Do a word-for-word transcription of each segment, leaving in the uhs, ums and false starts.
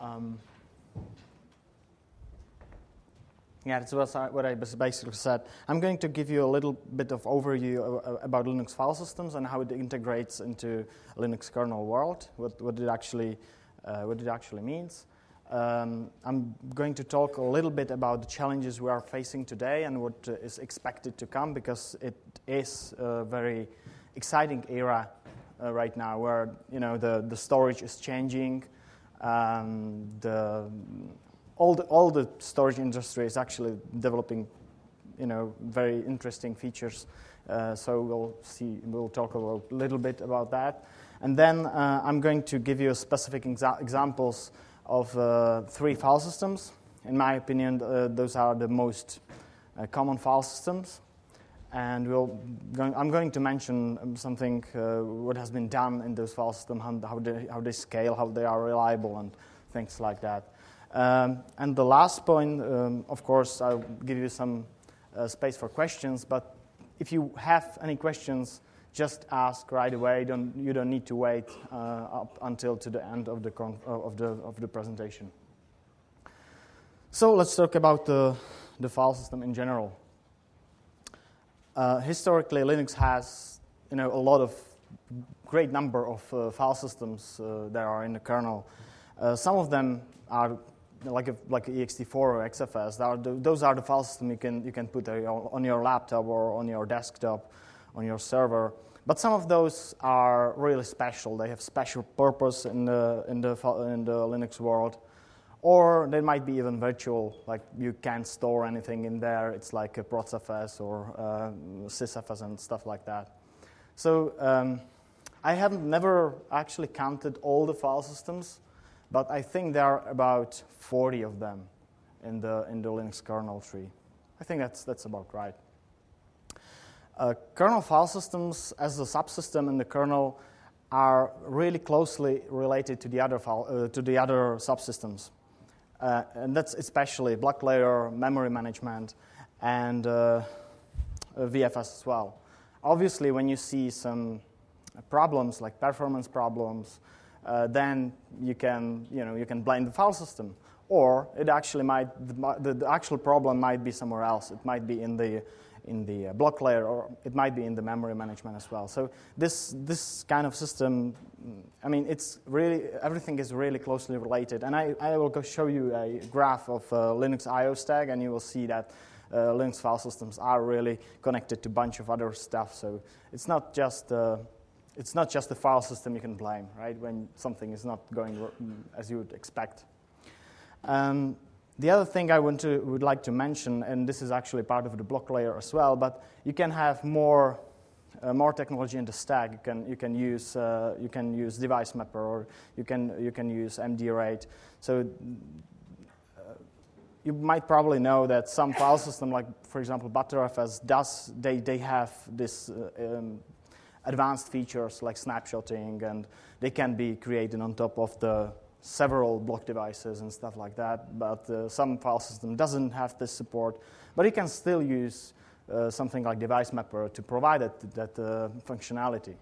Um, yeah, that's what I basically said. I'm going to give you a little bit of overview about Linux file systems and how it integrates into a Linux kernel world, what, what, it, actually, uh, what it actually means. Um, I'm going to talk a little bit about the challenges we are facing today and what uh, is expected to come, because it is a very exciting era uh, right now, where you know the, the storage is changing. Um, the all the all the storage industry is actually developing, you know, very interesting features. Uh, so we'll see. We'll talk a little bit about that, and then uh, I'm going to give you specific exa examples. Of uh, three file systems. In my opinion, uh, those are the most uh, common file systems. And we'll going, I'm going to mention something, uh, what has been done in those file systems, how they, how they scale, how they are reliable, and things like that. Um, and the last point, um, of course, I'll give you some uh, space for questions, but if you have any questions, just ask right away. Don't, you don't need to wait uh, up until to the end of the, con of the, of the presentation. So let's talk about the, the file system in general. Uh, historically, Linux has you know, a lot of great number of uh, file systems uh, that are in the kernel. Uh, some of them are like a, like a E X T four or X F S. Are the, those are the file system you can, you can put on your laptop or on your desktop, on your server. But some of those are really special. They have special purpose in the, in the, in the Linux world. Or they might be even virtual, like you can't store anything in there. It's like a procfs or uh, sysfs and stuff like that. So um, I have never actually counted all the file systems, but I think there are about forty of them in the, in the Linux kernel tree. I think that's, that's about right. Uh, kernel file systems as a subsystem in the kernel are really closely related to the other file, uh, to the other subsystems, uh, and that's especially block layer, memory management, and uh, V F S as well. Obviously, when you see some problems like performance problems, uh, then you can you know you can blame the file system, or it actually might the, the actual problem might be somewhere else. It might be in the in the block layer, or it might be in the memory management as well. So this this kind of system, I mean, it's really, everything is really closely related. And I, I will go show you a graph of uh, Linux I O stack, and you will see that uh, Linux file systems are really connected to a bunch of other stuff. So it's not just uh, it's not just the file system you can blame, right? When something is not going as you would expect. Um, The other thing I want to, would like to mention, and this is actually part of the block layer as well, but you can have more, uh, more technology in the stack. You can, you can use, uh, you can use device mapper, or you can, you can use M D RAID. So uh, you might probably know that some file system, like for example Btrfs, does they they have this. Uh, um, advanced features like snapshotting, and they can be created on top of the several block devices and stuff like that, but uh, some file system doesn't have this support, but you can still use uh, something like device mapper to provide it, that uh, functionality.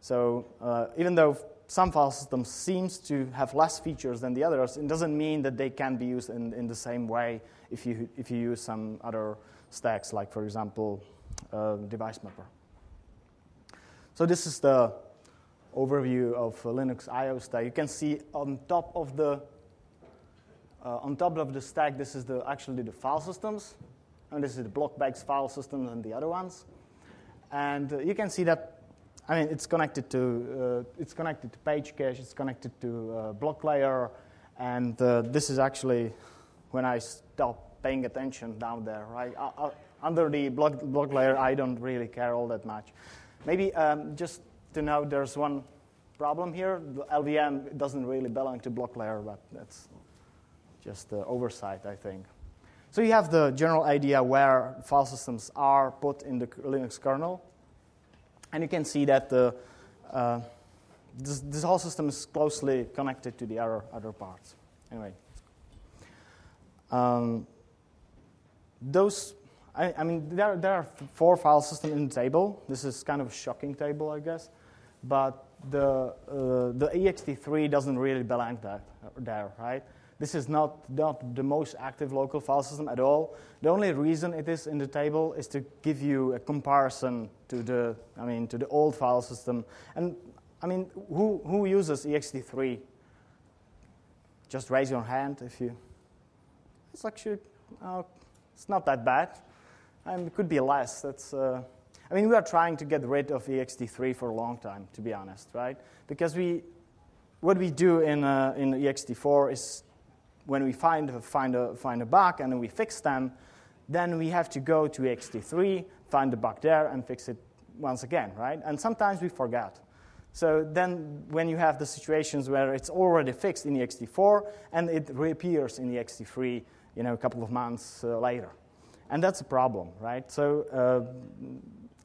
So uh, even though some file systems seems to have less features than the others, it doesn't mean that they can be used in, in the same way if you, if you use some other stacks, like for example uh, device mapper. So this is the overview of uh, Linux I O stack. You can see on top of the uh, on top of the stack, this is the actually the file systems, and this is the block-based file systems and the other ones. And uh, you can see that, I mean, it's connected to uh, it's connected to page cache, it's connected to uh, block layer, and uh, this is actually when I stop paying attention down there. Right I, I, under the block block layer, I don't really care all that much. Maybe um, just to know there's one problem here. The L V M doesn't really belong to block layer, but that's just the oversight, I think. So you have the general idea where file systems are put in the Linux kernel. And you can see that the, uh, this, this whole system is closely connected to the other, other parts. Anyway, um, those I, I mean, there, there are four file systems in the table. This is kind of a shocking table, I guess. But the, uh, the E X T three doesn't really belong that, there, right? This is not, not the most active local file system at all. The only reason it is in the table is to give you a comparison to the, I mean, to the old file system. And I mean, who, who uses E X T three? Just raise your hand if you. It's actually, uh, it's not that bad. And it could be less. That's. Uh, I mean, we are trying to get rid of E X T three for a long time, to be honest, right? Because we, what we do in uh, in E X T four is, when we find find a find a bug and then we fix them, then we have to go to E X T three, find the bug there, and fix it once again, right? And sometimes we forget. So then, when you have the situations where it's already fixed in E X T four and it reappears in E X T three, you know, a couple of months uh, later, and that's a problem, right? So. Uh,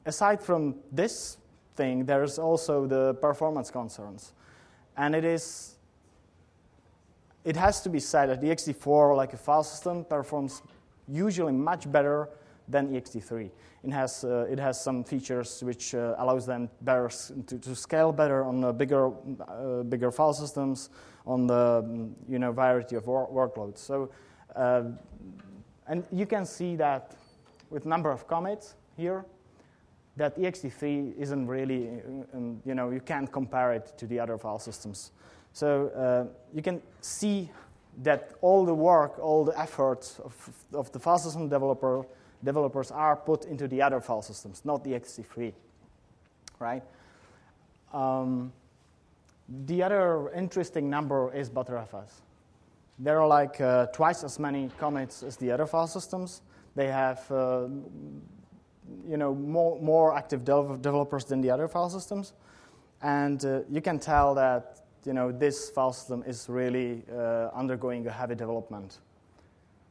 Aside from this thing, there's also the performance concerns. And it is, it has to be said that E X T four, like a file system, performs usually much better than E X T three. It has, uh, it has some features which uh, allows them better to, to scale better on the bigger, uh, bigger file systems, on the, you know, variety of wor workloads. So, uh, and you can see that with number of commits here, that E X T three isn't really, you know, you can't compare it to the other file systems. So uh, you can see that all the work, all the efforts of, of the file system developer, developers are put into the other file systems, not E X T three, right? Um, the other interesting number is Btrfs. There are like uh, twice as many commits as the other file systems. They have uh, you know, more, more active dev developers than the other file systems. And uh, you can tell that, you know, this file system is really uh, undergoing a heavy development.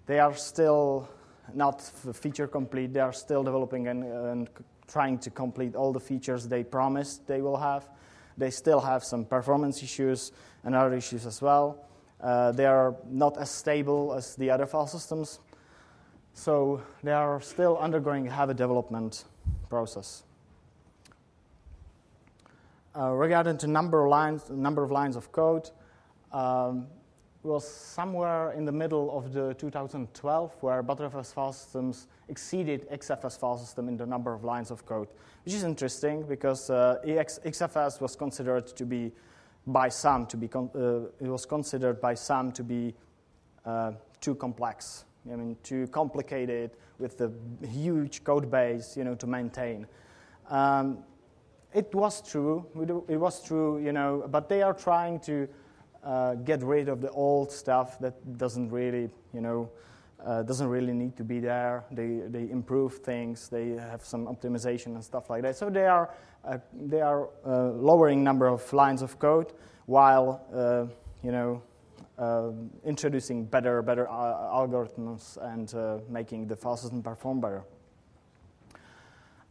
They are still not feature complete. They are still developing and, and trying to complete all the features they promised they will have. They still have some performance issues and other issues as well. Uh, they are not as stable as the other file systems. So they are still undergoing a heavy development process. Uh, regarding to number of lines, number of lines of code, um, well, somewhere in the middle of the two thousand twelve, where Btrfs file systems exceeded X F S file system in the number of lines of code, which is interesting because uh, X F S was considered to be, by some, to be con uh, it was considered by some to be uh, too complex. I mean, too complicated with the huge code base, you know, to maintain. Um, it was true. It was true, you know, but they are trying to uh, get rid of the old stuff that doesn't really, you know, uh, doesn't really need to be there. They they improve things. They have some optimization and stuff like that. So they are uh, they are uh, lowering number of lines of code while uh, you know. Uh, introducing better, better uh, algorithms and uh, making the file system perform better.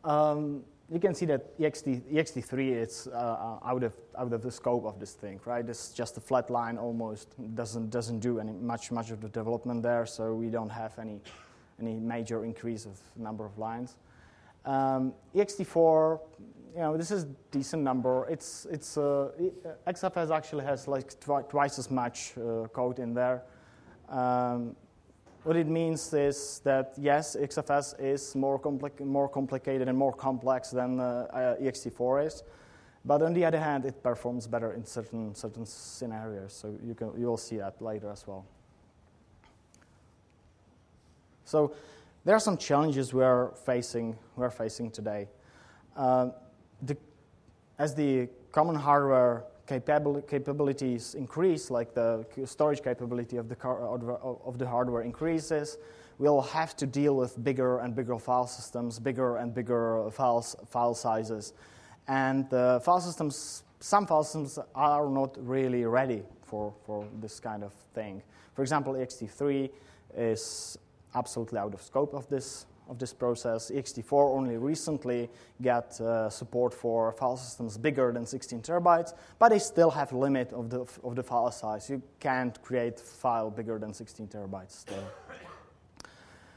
Um, you can see that E X T three is uh, out of out of the scope of this thing, right? It's just a flat line almost. Doesn't doesn't do any much much of the development there, so we don't have any any major increase of number of lines. Um, E X T four, you know, this is a decent number. It's it's uh, X F S actually has like twi twice as much uh, code in there. Um, what it means is that yes, X F S is more compli more complicated and more complex than uh, uh, E X T four is, but on the other hand, it performs better in certain certain scenarios. So you can you will see that later as well. So. There are some challenges we are facing, we are facing today. Uh, the, as the common hardware capab capabilities increase, like the storage capability of the, car of the hardware increases, we'll have to deal with bigger and bigger file systems, bigger and bigger files, file sizes. And uh, file systems, some file systems are not really ready for, for this kind of thing. For example, E X T three is absolutely out of scope of this of this process. E X T four only recently got uh, support for file systems bigger than sixteen terabytes, but they still have limit of the of the file size. You can't create file bigger than sixteen terabytes still.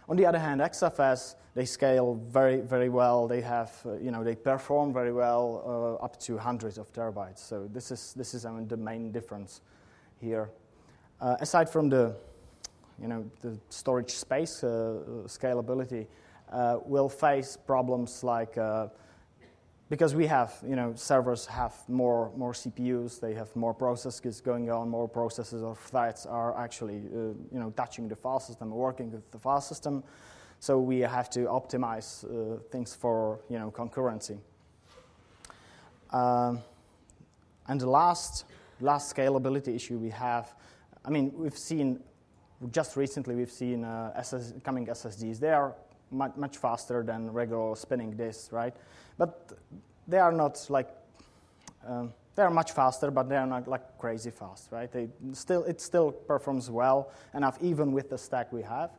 On the other hand, X F S, they scale very very well. They have uh, you know they perform very well uh, up to hundreds of terabytes. So this is this is I mean, the main difference here. Uh, aside from the, you know, the storage space uh, scalability, uh, we'll face problems like uh, because we have, you know, servers have more more C P Us, they have more processes going on, more processes or threads are actually, uh, you know, touching the file system, working with the file system. So we have to optimize uh, things for, you know, concurrency. Um, and the last last scalability issue we have, I mean, we've seen just recently we've seen uh, S S coming S S Ds. They are much much faster than regular spinning disks, right? But they are not like um, they are much faster, but they are not like crazy fast, right? They still it still performs well enough even with the stack we have.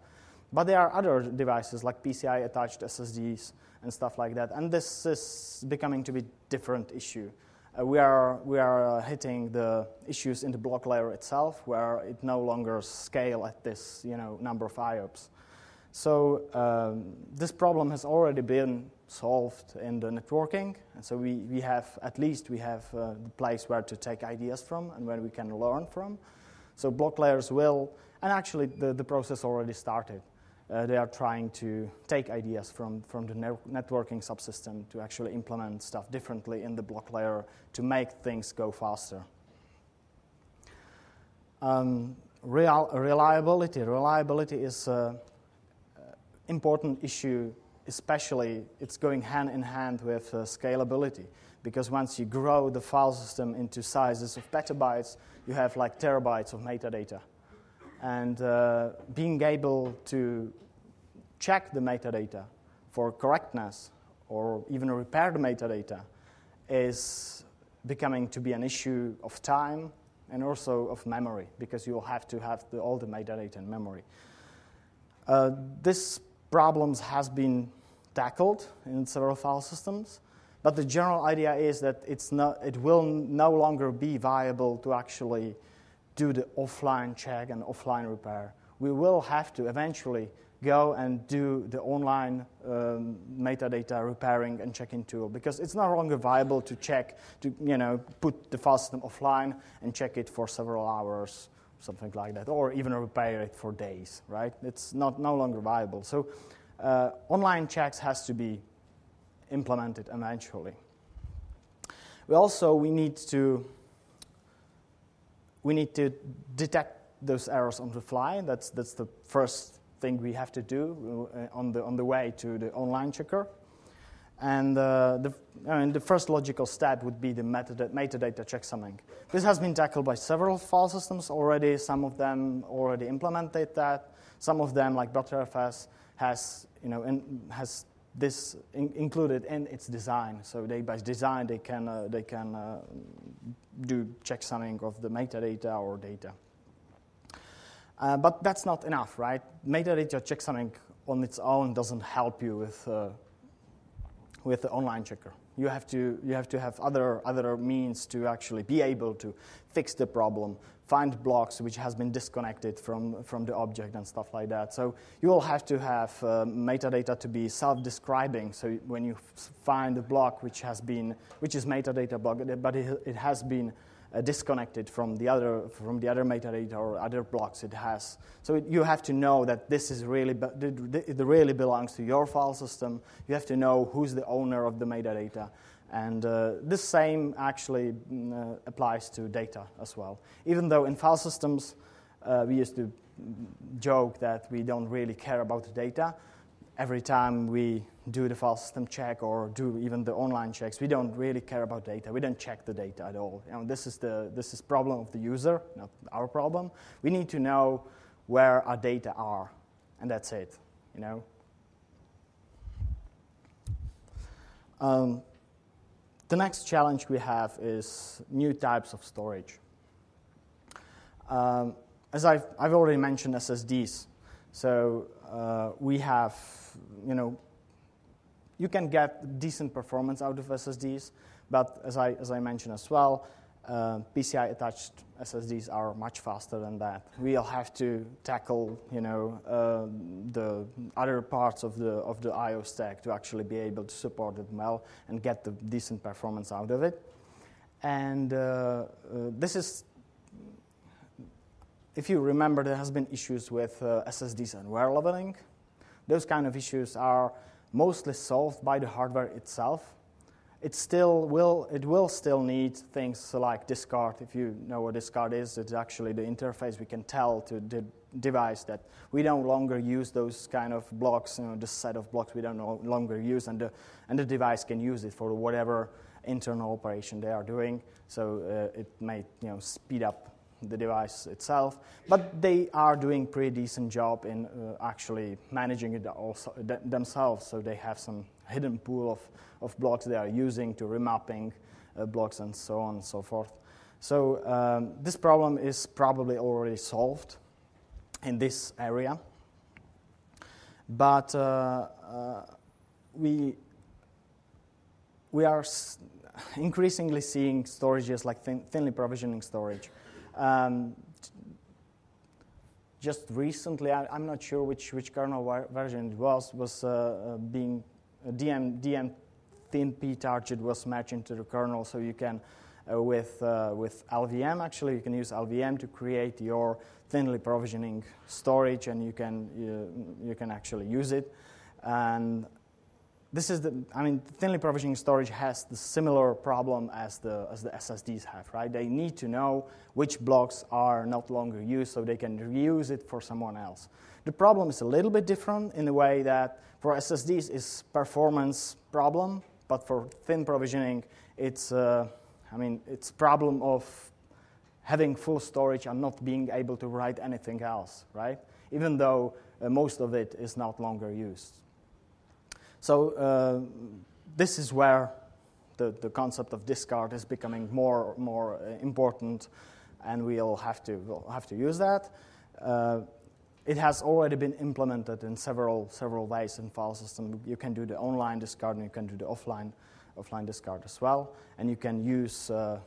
But there are other devices like P C I attached S S Ds and stuff like that, and this is becoming to be a different issue. Uh, we are we are uh, hitting the issues in the block layer itself, where it no longer scale at this, you know, number of I O P S. So um, this problem has already been solved in the networking, and so we, we have, at least we have uh, the place where to take ideas from and where we can learn from. So block layers will, and actually the, the process already started. Uh, they are trying to take ideas from, from the networking subsystem to actually implement stuff differently in the block layer to make things go faster. Um, real, reliability. Reliability is uh, important issue, especially it's going hand in hand with uh, scalability, because once you grow the file system into sizes of petabytes, you have like terabytes of metadata, and uh, being able to check the metadata for correctness or even repair the metadata is becoming to be an issue of time and also of memory, because you'll have to have the, all the metadata in memory. Uh, this problems has been tackled in several file systems, but the general idea is that it's not, it will no longer be viable to actually do the offline check and offline repair. We will have to eventually go and do the online um, metadata repairing and checking tool, because it's no longer viable to check, to, you know, put the file system offline and check it for several hours, something like that, or even repair it for days, right? It's not no longer viable. So uh, online checks has to be implemented eventually. We also we need to we need to detect those errors on the fly. That's that's the first thing we have to do on the on the way to the online checker. And uh, the, I mean, the first logical step would be the metadata, metadata checksumming. This has been tackled by several file systems already. Some of them already implemented that. Some of them, like Btrfs, has, you know, in, has this in, included in its design. So they, by design, they can uh, they can uh, do checksumming of the metadata or data. Uh, but that's not enough, right? Metadata checksumming on its own doesn't help you with. Uh, with the online checker. You have to, you have to have other, other means to actually be able to fix the problem, find blocks which has been disconnected from, from the object and stuff like that. So you will have to have uh, metadata to be self-describing. So when you find a block which has been, which is metadata block, but it, it has been uh, disconnected from the other, from the other metadata or other blocks it has. So it, you have to know that this is really, it really belongs to your file system. You have to know who's the owner of the metadata. And uh, this same actually uh, applies to data as well. Even though in file systems, uh, we used to joke that we don't really care about the data. Every time we do the file system check or do even the online checks, we don't really care about data. We don't check the data at all. You know, this is the this is problem of the user, not our problem. We need to know where our data are, and that's it. You know. Um, The next challenge we have is new types of storage. Um, as I've, I've already mentioned, S S Ds. So uh, we have, you know, you can get decent performance out of S S Ds, but as I, as I mentioned as well, uh, P C I-attached S S Ds are much faster than that. We'll have to tackle, you know, uh, the other parts of the of the I O stack to actually be able to support it well and get the decent performance out of it. And uh, uh, this is if you remember, there has been issues with uh, S S Ds and wear leveling. Those kind of issues are mostly solved by the hardware itself. It still will, it will still need things like disk card. If you know what disk card is, it's actually the interface we can tell to the device that we no longer use those kind of blocks, you know, this set of blocks we don't no longer use, and the, and the device can use it for whatever internal operation they are doing. So uh, it may you know, speed up the device itself. But they are doing pretty decent job in uh, actually managing it also th themselves. So they have some hidden pool of, of blocks they are using to remapping uh, blocks and so on and so forth. So um, this problem is probably already solved in this area. But uh, uh, we, we are s increasingly seeing storages like thin thinly provisioning storage. Um, just recently, I, I'm not sure which, which kernel version it was, was uh, uh, being uh, D M, D M thin P target was matched into the kernel, so you can, uh, with, uh, with L V M actually, you can use L V M to create your thinly provisioning storage, and you can, you, you can actually use it. And this is the, I mean, thinly provisioning storage has the similar problem as the, as the S S Ds have, right? They need to know which blocks are not longer used so they can reuse it for someone else. The problem is a little bit different in the way that for S S Ds it's performance problem, but for thin provisioning it's, uh, I mean, it's problem of having full storage and not being able to write anything else, right? Even though uh, most of it is not longer used. So uh, this is where the, the concept of disk card is becoming more more uh, important, and we'll have to we'll have to use that. Uh, it has already been implemented in several several ways in file system. You can do the online disk card, and you can do the offline offline disk card as well, and you can use uh,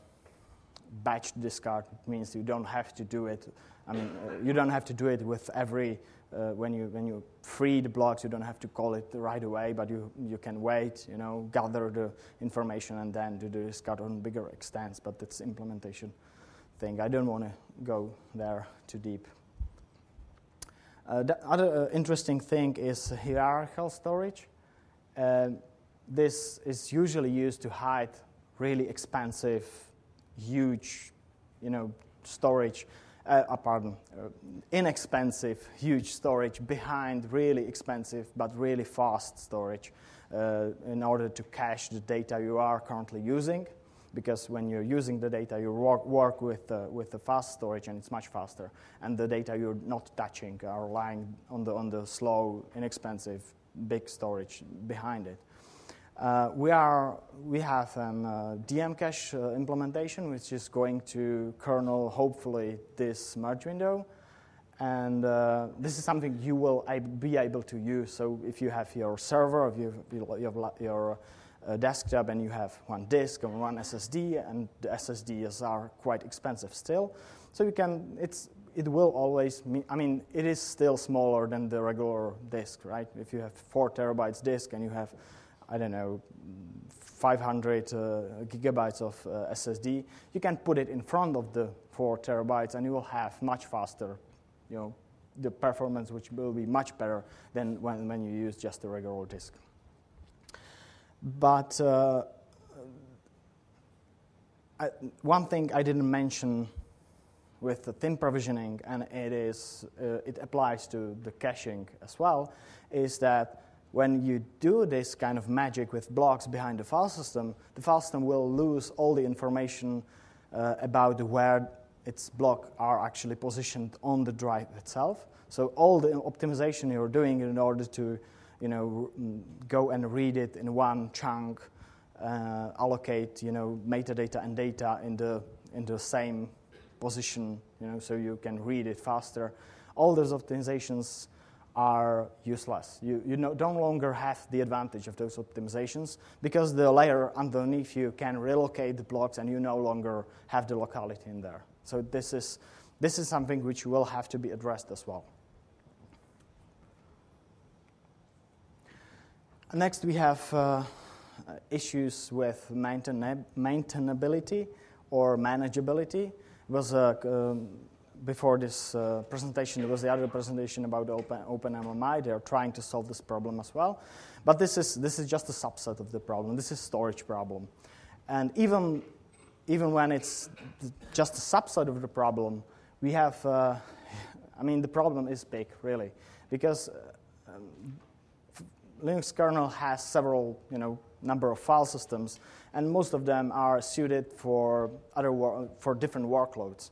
batch disk card. It means you don't have to do it. I mean, uh, you don't have to do it with every. Uh, when you when you free the blocks, you don't have to call it right away, but you you can wait, you know, gather the information and then do the disk card on bigger extents. But it's implementation thing. I don't want to go there too deep. Uh, the other uh, interesting thing is hierarchical storage. Uh, this is usually used to hide really expensive, huge, you know, storage. Uh, pardon, uh, inexpensive, huge storage behind really expensive but really fast storage uh, in order to cache the data you are currently using, because when you're using the data, you work, work with, uh, with the fast storage, and it's much faster, and the data you're not touching are lying on the, on the slow, inexpensive, big storage behind it. Uh, we, are, we have an uh, D M cache uh, implementation, which is going to kernel, hopefully, this merge window. And uh, this is something you will ab be able to use. So if you have your server, if you have, you have your uh, desktop, and you have one disk and one S S D, and the S S Ds are quite expensive still. So you can, it's, it will always, mean, I mean, it is still smaller than the regular disk, right? If you have four terabytes disk and you have I don't know, five hundred uh, gigabytes of uh, S S D, you can put it in front of the four terabytes, and you will have much faster, you know, the performance, which will be much better than when, when you use just a regular disk. But uh, I, one thing I didn't mention with the thin provisioning, and it is uh, it applies to the caching as well, is that when you do this kind of magic with blocks behind the file system, the file system will lose all the information uh, about where its blocks are actually positioned on the drive itself. So all the optimization you're doing in order to, you know, go and read it in one chunk, uh, allocate, you know, metadata and data in the in the same position, you know, so you can read it faster. All those optimizations are useless. You, you no, don't longer have the advantage of those optimizations because the layer underneath you can relocate the blocks, and you no longer have the locality in there. So this is, this is something which will have to be addressed as well. Next, we have uh, issues with maintain- maintainability or manageability. It was a um, before this uh, presentation, there was the other presentation about open, OpenLMI. They are trying to solve this problem as well. But this is, this is just a subset of the problem. This is storage problem. And even, even when it's just a subset of the problem, we have, uh, I mean, the problem is big, really, because uh, um, Linux kernel has several, you know, number of file systems, and most of them are suited for other for different workloads,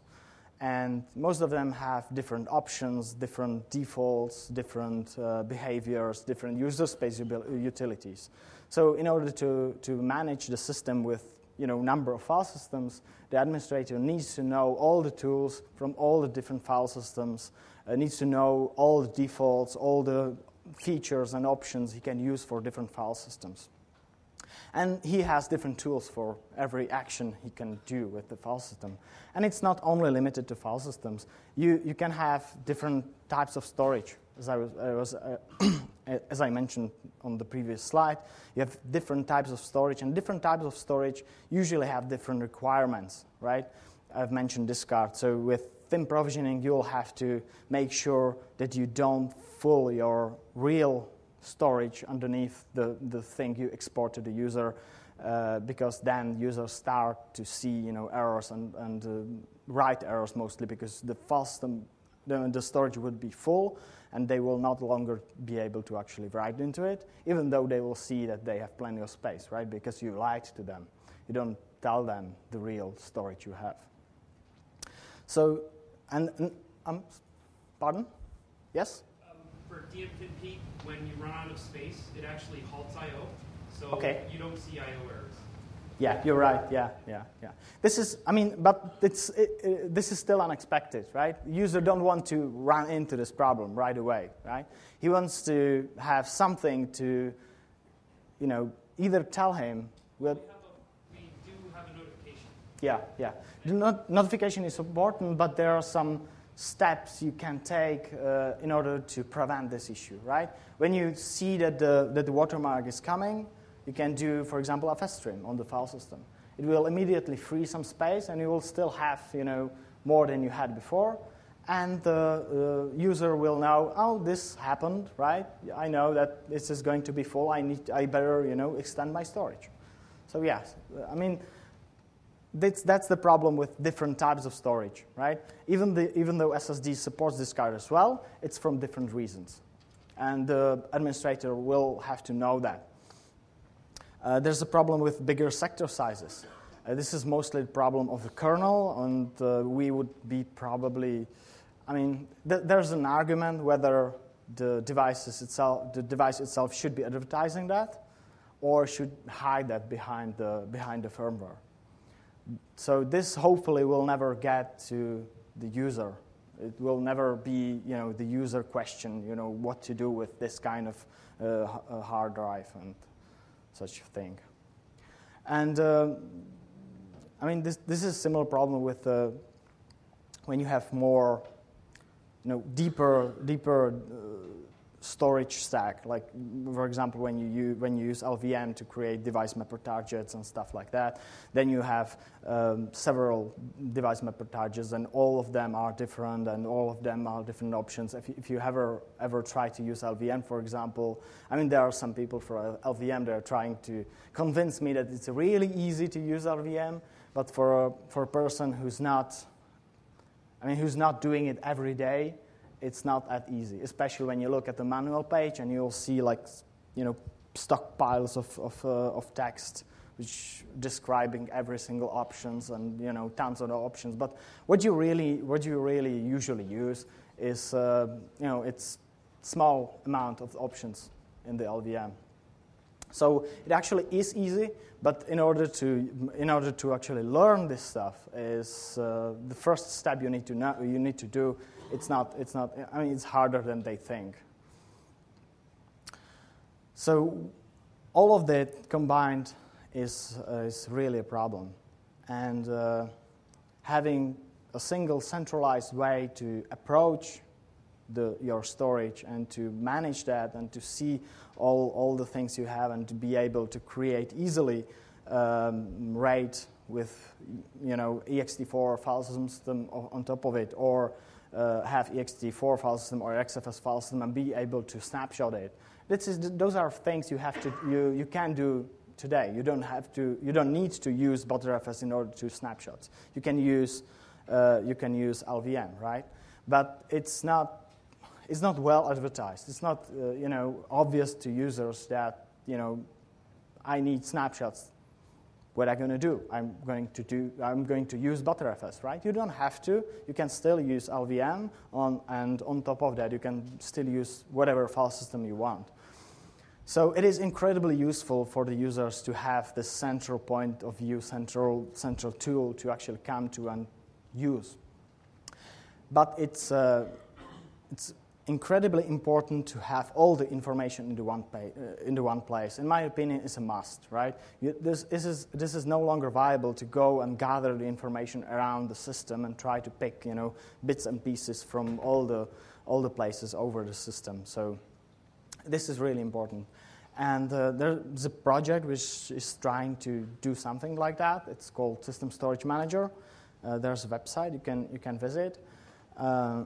and most of them have different options, different defaults, different uh, behaviors, different user space utilities. So, in order to to manage the system with, you know, number of file systems, the administrator needs to know all the tools from all the different file systems, uh, needs to know all the defaults, all the features and options he can use for different file systems. And he has different tools for every action he can do with the file system. And it's not only limited to file systems. You, you can have different types of storage. As I, was, I was, uh, as I mentioned on the previous slide, you have different types of storage, and different types of storage usually have different requirements, right? I've mentioned disk card. So with thin provisioning, you'll have to make sure that you don't fool your real storage underneath the, the thing you export to the user, uh, because then users start to see, you know, errors and, and uh, write errors mostly, because the file system, the, the storage would be full, and they will not longer be able to actually write into it, even though they will see that they have plenty of space, right? Because you lied to them. You don't tell them the real storage you have. So, and, and um, pardon? Yes? For D M fifty, when you run out of space, it actually halts I O, so okay. You don't see I O errors. Yeah, you're right. Yeah, yeah, yeah. This is, I mean, but it's it, it, this is still unexpected, right? User don't want to run into this problem right away, right? He wants to have something to, you know, either tell him. We'll we, have a, we do have a notification. Yeah, yeah. The not, notification is important, but there are some steps you can take uh, in order to prevent this issue, right? When you see that the, that the watermark is coming, you can do, for example, a fstream on the file system. It will immediately free some space, and you will still have, you know, more than you had before, and the uh, user will know, oh, this happened, right? I know that this is going to be full. I need, I better, you know, extend my storage. So yes, I mean, That's, that's the problem with different types of storage, right? Even, the, even though S S D supports disk card as well, it's from different reasons. And the administrator will have to know that. Uh, there's a problem with bigger sector sizes. Uh, this is mostly the problem of the kernel, and uh, we would be probably, I mean, th there's an argument whether the, devices itself, the device itself should be advertising that or should hide that behind the, behind the firmware. So this hopefully will never get to the user. It will never be, you know, the user question, you know, what to do with this kind of uh, hard drive and such thing. And uh, I mean, this this is a similar problem with uh, when you have more, you know, deeper deeper uh, storage stack. Like for example, when you use, when you use L V M to create device mapper targets and stuff like that, then you have um, several device mapper targets, and all of them are different, and all of them are different options. If you, if you ever ever try to use L V M, for example, I mean there are some people for L V M that are trying to convince me that it's really easy to use L V M, but for a, for a person who's not, I mean who's not doing it every day, it's not that easy, especially when you look at the manual page and you'll see, like, you know, stockpiles of of, uh, of text which describing every single options and, you know, tons of options. But what you really what you really usually use is uh, you know, it's small amount of options in the L V M. So it actually is easy, but in order to in order to actually learn this stuff is uh, the first step you need to know, you need to do. It's not, it's not, I mean, it's harder than they think. So all of that combined is, uh, is really a problem. And uh, having a single centralized way to approach the, your storage and to manage that and to see all, all the things you have and to be able to create easily um, RAID with, you know, E X T four file system on top of it, or uh, have E X T four file system or X F S file system and be able to snapshot it. This is, those are things you have to you you can do today. You don't have to you don't need to use Btrfs in order to snapshots. You can use uh, you can use L V M, right? But it's not it's not well advertised. It's not uh, you know, obvious to users that, you know, I need snapshots. What am I going to do? I'm going to do. I'm going to use Btrfs, right? You don't have to. You can still use L V M, on, and on top of that, you can still use whatever file system you want. So it is incredibly useful for the users to have this central point of view, central central tool to actually come to and use. But it's uh, it's incredibly important to have all the information in the one pay, uh, in the one place. In my opinion, it's a must, right? You, this, this, is, this is no longer viable to go and gather the information around the system and try to pick, you know, bits and pieces from all the, all the places over the system. So this is really important. And uh, there's a project which is trying to do something like that. It's called System Storage Manager. Uh, there's a website you can, you can visit. Uh,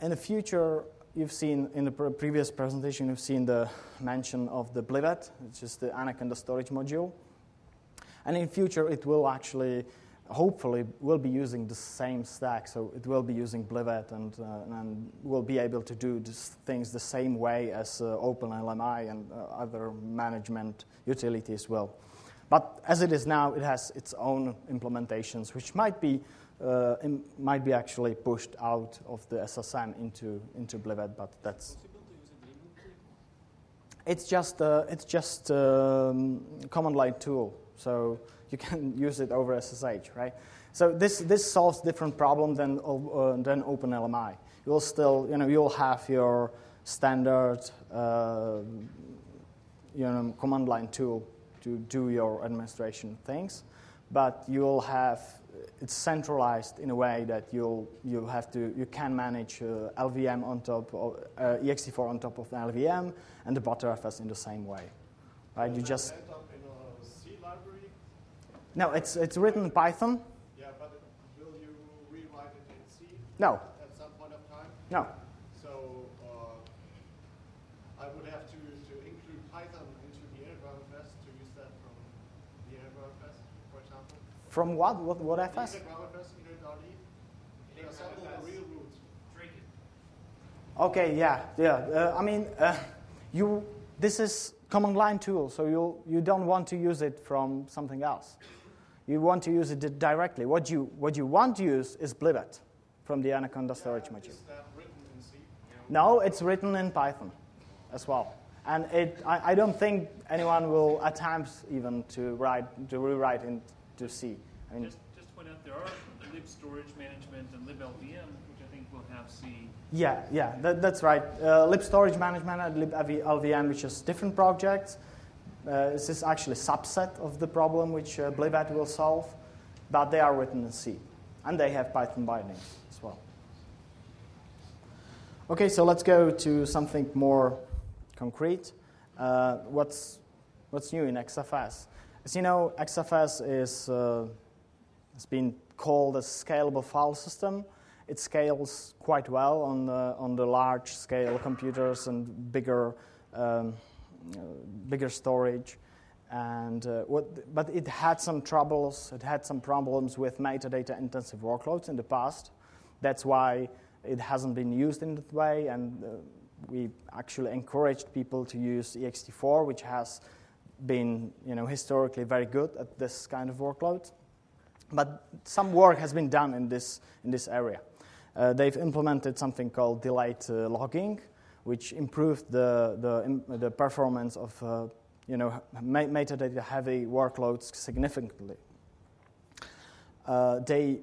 In the future, you've seen in the pre previous presentation, you've seen the mention of the Blivet, which is the Anaconda storage module. And in future, it will actually, hopefully, will be using the same stack. So it will be using Blivet and, uh, and will be able to do things the same way as uh, OpenLMI and uh, other management utilities will. But as it is now, it has its own implementations, which might be Uh, it might be actually pushed out of the S S M into into Blivet, but that's. It's just uh, it's just um, command line tool, so you can use it over S S H, right? So this this solves different problem than uh, than OpenLMI. You'll still you know you'll have your standard uh, you know command line tool to do your administration things, but you'll have. It's centralized in a way that you'll you have to you can manage uh, L V M on top of uh, E X T four on top of an L V M and the Btrfs in the same way, right? You just end up in a C library. No, it's it's written in Python. Yeah, but will you rewrite it in C? No. At some point of time. No. So uh, I would have to to include Python into the Anaconda to use that from the Anaconda, for example. From what? What, what F S? F S? Okay, yeah, yeah. Uh, I mean, uh, you. This is command line tool, so you you don't want to use it from something else. You want to use it directly. What you what you want to use is Blivet from the Anaconda storage yeah, module. Is that written in C? No, it's written in Python, as well. And it. I, I don't think anyone will attempt even to write to rewrite in. To see. I mean, just, just point out there are Lib Storage Management and Lib L V M, which I think will have C. Yeah, yeah, that, that's right. Uh, Lib Storage Management and Lib L V M, which is different projects. Uh, this is actually a subset of the problem which uh, Blivet will solve, but they are written in C, and they have Python bindings as well. Okay, so let's go to something more concrete. Uh, what's what's new in X F S? As you know, X F S is uh, it's been called a scalable file system. It scales quite well on the, on the large scale computers and bigger um, uh, bigger storage. And uh, what, but it had some troubles. It had some problems with metadata intensive workloads in the past. That's why it hasn't been used in that way. And uh, we actually encouraged people to use E X T four, which has been, you know, historically very good at this kind of workload. But some work has been done in this, in this area. Uh, they've implemented something called delayed uh, logging, which improved the, the, um, the performance of, uh, you know, ma metadata-heavy workloads significantly. Uh, they,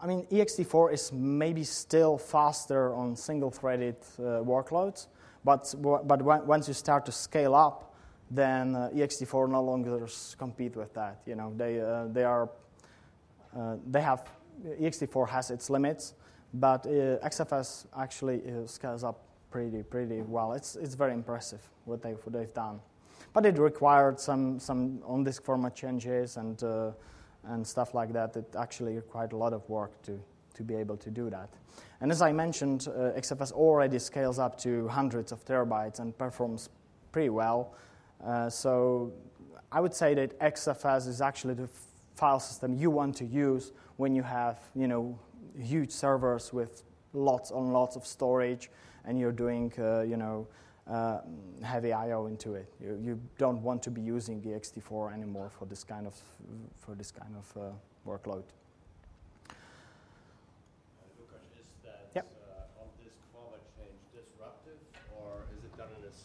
I mean, E X T four is maybe still faster on single-threaded uh, workloads, but, but once you start to scale up, then uh, E X T four no longer compete with that. You know, they uh, they are uh, they have E X T four has its limits, but uh, X F S actually uh, scales up pretty pretty well. It's it's very impressive what they what they've done. but it required some some on-disk format changes and uh, and stuff like that. It actually required a lot of work to to be able to do that. And as I mentioned, uh, X F S already scales up to hundreds of terabytes and performs pretty well. Uh, so I would say that X F S is actually the file system you want to use when you have, you know, huge servers with lots and lots of storage, and you're doing, uh, you know, uh, heavy I O into it. You, you don't want to be using the E X T four anymore for this kind of for this kind of uh, workload.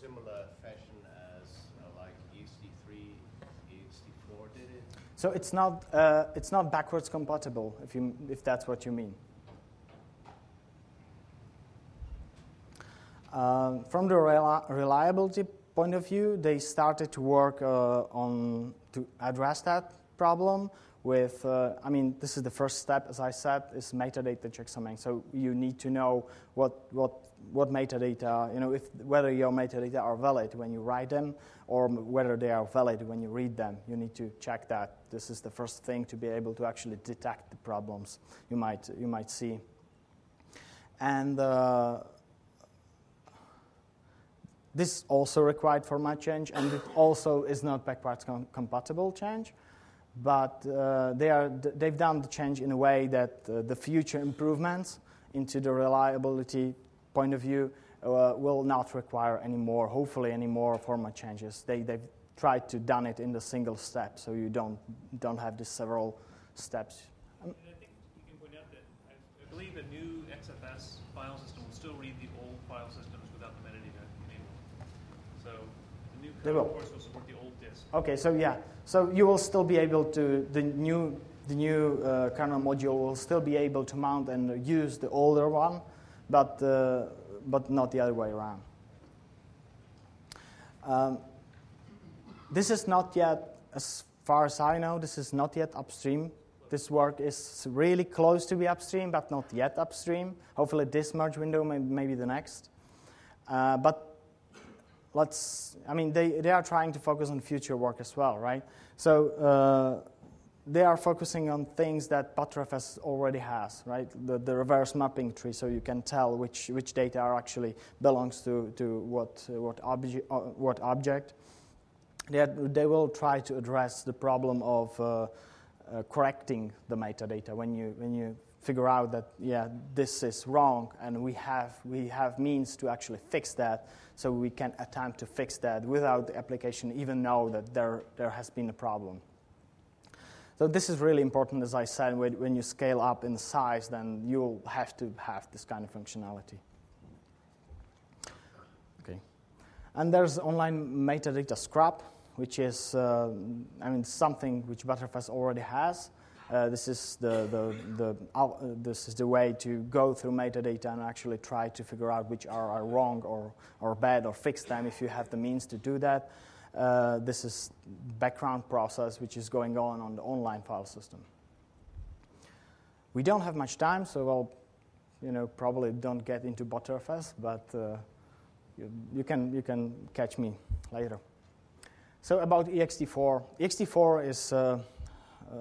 Similar fashion as uh, like E X T three, E X T four did it? So it's not uh, it's not backwards compatible, if you if that's what you mean. Uh, from the rel reliability point of view, they started to work uh, on to address that problem. With uh, I mean, this is the first step, as I said, is metadata checksumming. So you need to know what what. What metadata, you know, if whether your metadata are valid when you write them or whether they are valid when you read them. You need to check that. This is the first thing to be able to actually detect the problems you might you might see. And uh, this also required format change, and it also is not backwards com compatible change. But uh, they are they've done the change in a way that uh, the future improvements into the reliability point of view uh, will not require any more, hopefully any more format changes. They, they've tried to done it in the single step, so you don't don't have the several steps. Um, and I think you can point out that I, I believe the new X F S file system will still read the old file systems without the metadata enabled. So the new code, of course, will support the old disk. Okay, so yeah, so you will still be able to, the new, the new uh, kernel module will still be able to mount and use the older one, but uh, but not the other way around. Um, this is not yet, as far as I know, this is not yet upstream. This work is really close to be upstream, but not yet upstream. Hopefully this merge window, may, maybe the next. Uh, but let's, I mean, they, they are trying to focus on future work as well, right? So uh, they are focusing on things that Btrfs already has, right? The, the reverse mapping tree, so you can tell which which data are actually belongs to to what uh, what object uh, what object. They are, they will try to address the problem of uh, uh, correcting the metadata when you when you figure out that yeah this is wrong, and we have we have means to actually fix that, so we can attempt to fix that without the application even know that there there has been a problem. So this is really important, as I said, when you scale up in size, then you'll have to have this kind of functionality. Okay. And there's online metadata scrap, which is, uh, I mean, something which Btrfs already has. Uh, this is the, the, the, uh, this is the way to go through metadata and actually try to figure out which are, are wrong or, or bad, or fix them if you have the means to do that. Uh, this is background process which is going on on the online file system. We don't have much time, so I'll, you know, probably don't get into Btrfs, but uh, you, you can you can catch me later. So about E X T four, E X T four is uh,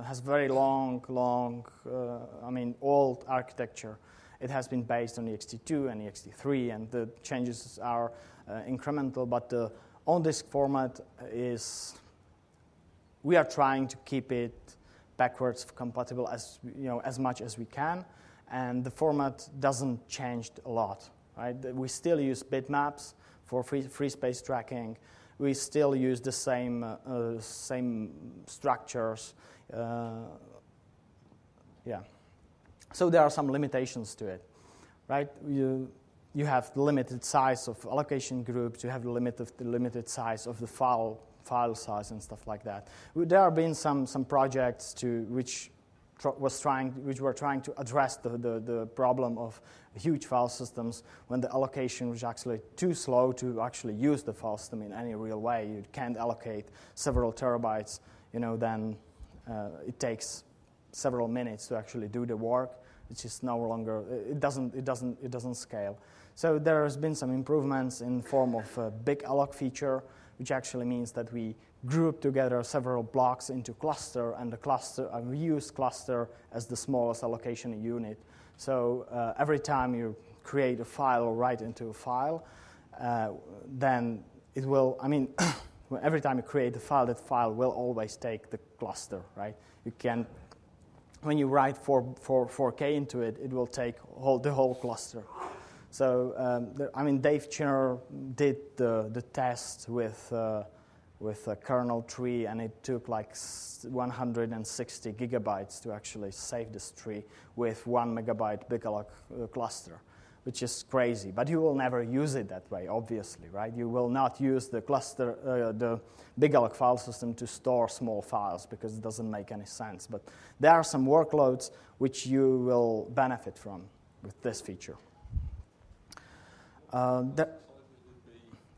has very long, long, uh, I mean, old architecture. It has been based on E X T two and E X T three, and the changes are uh, incremental, but the on-disk format is, we are trying to keep it backwards compatible as, you know, as much as we can, and the format doesn't change a lot, right? We still use bitmaps for free, free space tracking. We still use the same, uh, same structures, uh, yeah. So there are some limitations to it, right? You, You have the limited size of allocation groups. You have the limited the limited size of the file file size and stuff like that. There have been some some projects to which tr was trying which were trying to address the, the the problem of huge file systems when the allocation was actually too slow to actually use the file system in any real way. You can't allocate several terabytes. You know, then uh, it takes several minutes to actually do the work. which is no longer, it doesn't, it doesn't, it doesn't scale. So there has been some improvements in form of a big alloc feature, which actually means that we group together several blocks into cluster, and the cluster, and we use cluster as the smallest allocation unit. So uh, every time you create a file or write into a file, uh, then it will, I mean, every time you create a file, that file will always take the cluster, right? You can, when you write four K into it, it will take whole, the whole cluster. So, um, there, I mean, Dave Chinner did the, the test with, uh, with a kernel tree, and it took like one hundred sixty gigabytes to actually save this tree with one megabyte big alloc cluster, which is crazy. But you will never use it that way, obviously, right? You will not use the cluster, uh, the big alloc file system to store small files, because it doesn't make any sense. But there are some workloads which you will benefit from with this feature. Uh, the,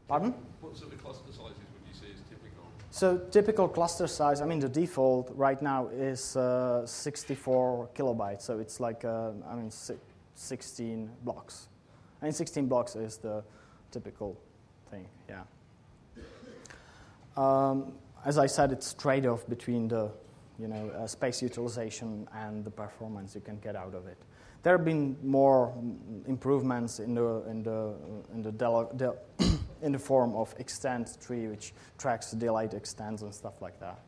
pardon? What sort of cluster sizes would you say is typical? So typical cluster size, I mean, the default right now is uh, sixty-four kilobytes. So it's like, uh, I mean, sixteen blocks. I mean, sixteen blocks is the typical thing, yeah. Um, as I said, it's trade-off between the, you know, uh, space utilization and the performance you can get out of it. There have been more improvements in the in the in the, del del in the form of extend tree, which tracks delayed extends and stuff like that,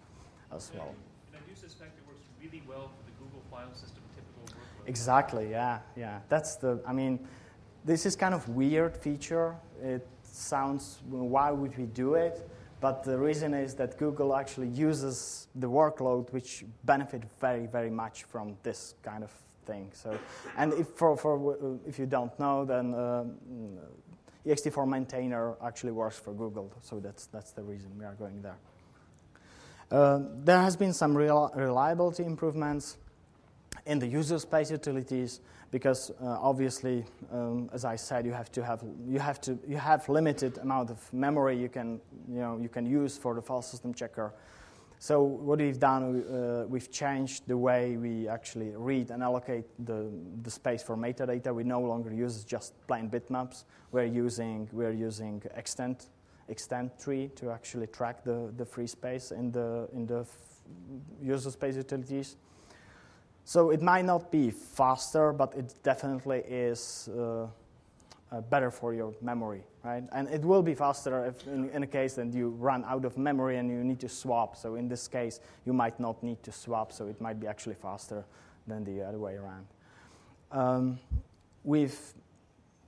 as yeah, well. And I do suspect it works really well for the Google file system typical workload. Exactly. Yeah. Yeah. That's the. I mean, this is kind of weird feature. It sounds, why would we do it? But the reason is that Google actually uses the workload, which benefit very very much from this kind of thing. So, and if for, for if you don't know, then um, E X T four maintainer actually works for Google, so that's that's the reason we are going there. Uh, there has been some real reliability improvements in the user space utilities, because uh, obviously, um, as I said, you have to have you have to you have limited amount of memory you can you know you can use for the file system checker. So what we've done, uh, we've changed the way we actually read and allocate the, the space for metadata. We no longer use just plain bitmaps. We're using we're using extent extent tree to actually track the, the free space in the in the user space utilities. So it might not be faster, but it definitely is uh, uh, better for your memory. Right? And it will be faster if in, in a case that you run out of memory and you need to swap. So in this case, you might not need to swap, so it might be actually faster than the other way around. Um, we've,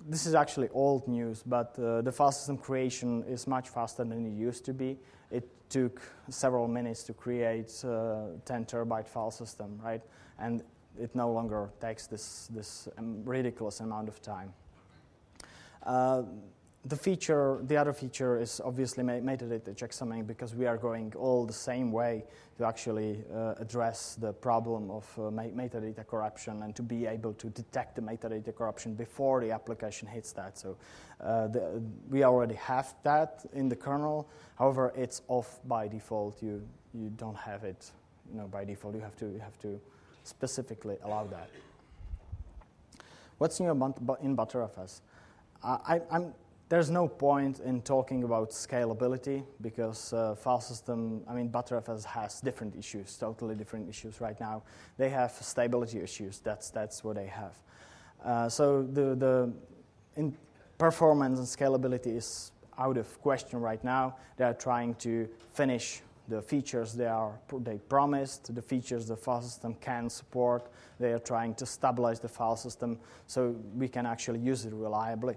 this is actually old news, but uh, the file system creation is much faster than it used to be. It took several minutes to create a ten terabyte file system, right? And it no longer takes this, this ridiculous amount of time. Uh, The feature, the other feature is obviously metadata checksumming, because we are going all the same way to actually uh, address the problem of uh, metadata corruption, and to be able to detect the metadata corruption before the application hits that. So uh, the, we already have that in the kernel. However, it's off by default. You you don't have it, you know, by default. You have to you have to specifically allow that. What's new about in Btrfs? Uh, I, I'm There's no point in talking about scalability, because uh, file system, I mean, Btrfs has different issues, totally different issues right now. They have stability issues. That's that's what they have. Uh, so the the in performance and scalability is out of question right now. They are trying to finish the features they are they promised, the features the file system can support. They are trying to stabilize the file system so we can actually use it reliably.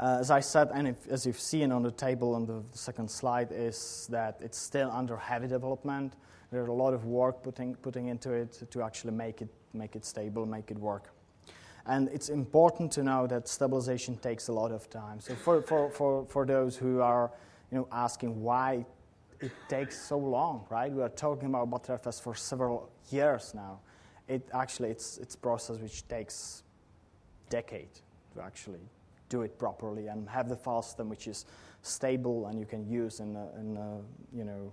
Uh, as I said, and if, as you've seen on the table on the, the second slide, is that it's still under heavy development. There's a lot of work putting putting into it to actually make it make it stable, make it work. And it's important to know that stabilization takes a lot of time. So for for for, for those who are, you know, asking why it takes so long, right? We are talking about Btrfs for several years now. It actually it's it's a process which takes a decade to actually do it properly and have the file system which is stable and you can use in a, in a you know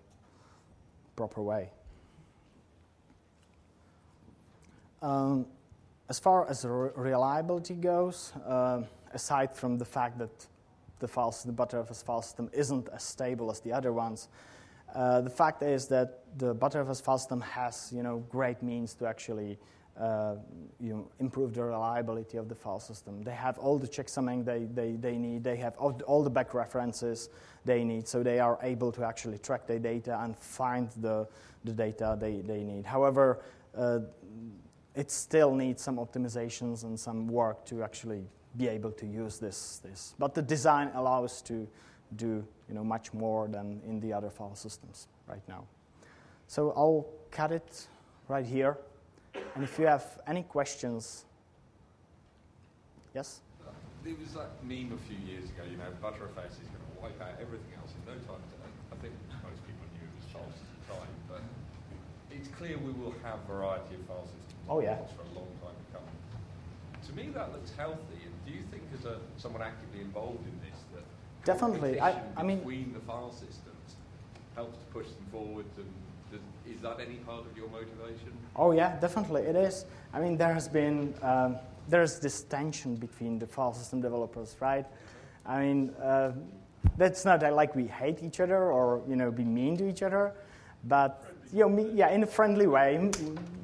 proper way. Um, as far as re reliability goes, uh, aside from the fact that the file, the Btrfs file system isn't as stable as the other ones, uh, the fact is that the Btrfs file system has, you know, great means to actually uh, you know, improve the reliability of the file system. They have all the checksumming they, they, they need. They have all, all the back references they need, so they are able to actually track their data and find the, the data they, they need. However, uh, it still needs some optimizations and some work to actually be able to use this. this. But the design allows to do, you know, much more than in the other file systems right now. So I'll cut it right here. And if you have any questions, yes? There was that meme a few years ago, you know, Btrfs is going to wipe out everything else in no time. I think most people knew it was false at the time, but it's clear we will have variety of file systems. Oh yeah. For a long time to come. To me, that looks healthy. And do you think, as a, someone actively involved in this, that definitely, I, I mean, between the file systems helps to push them forward? And does, is that any part of your motivation? Oh yeah, definitely it is. I mean, there has been um, there's this tension between the file system developers, right? I mean, uh, that's not like we hate each other or, you know, be mean to each other, but you know, yeah, in a friendly way.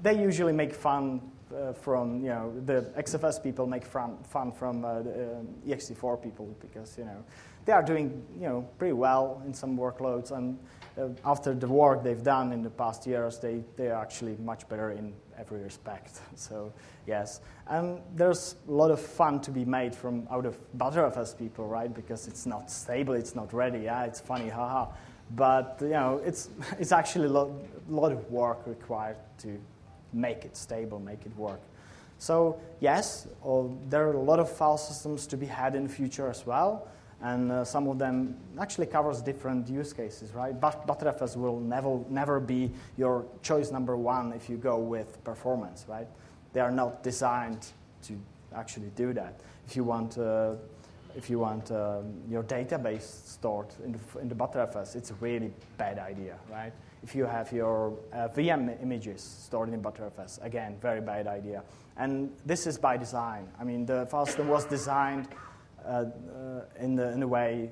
They usually make fun uh, from, you know, the X F S people make fun, fun from uh, the um, E X T four people because, you know, they are doing, you know, pretty well in some workloads. And uh, after the work they've done in the past years, they, they are actually much better in every respect. So, yes. And there's a lot of fun to be made from out of Btrfs people, right? Because it's not stable, it's not ready. Yeah, it's funny, haha. But, you know, it's, it's actually a lot, lot of work required to make it stable, make it work. So, yes, all, there are a lot of file systems to be had in the future as well. And uh, some of them actually covers different use cases, right? But Btrfs will never, never be your choice number one if you go with performance, right? They are not designed to actually do that. If you want... Uh, If you want um, your database stored in the, in the Btrfs, it's a really bad idea, right? If you have your uh, V M images stored in Btrfs, again, very bad idea. And this is by design. I mean, the file system was designed uh, uh, in the in a way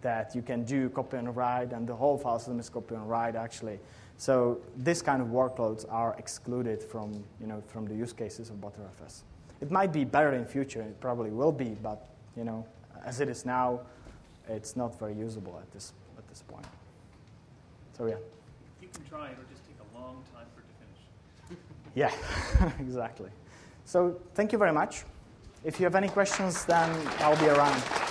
that you can do copy and write, and the whole file system is copy and write, actually. So this kind of workloads are excluded from, you know, from the use cases of Btrfs. It might be better in future. It probably will be, but you know, as it is now, it's not very usable at this at this point. So yeah. You can try; it'll just take a long time for it to finish. Yeah, exactly. So thank you very much. If you have any questions, then I'll be around.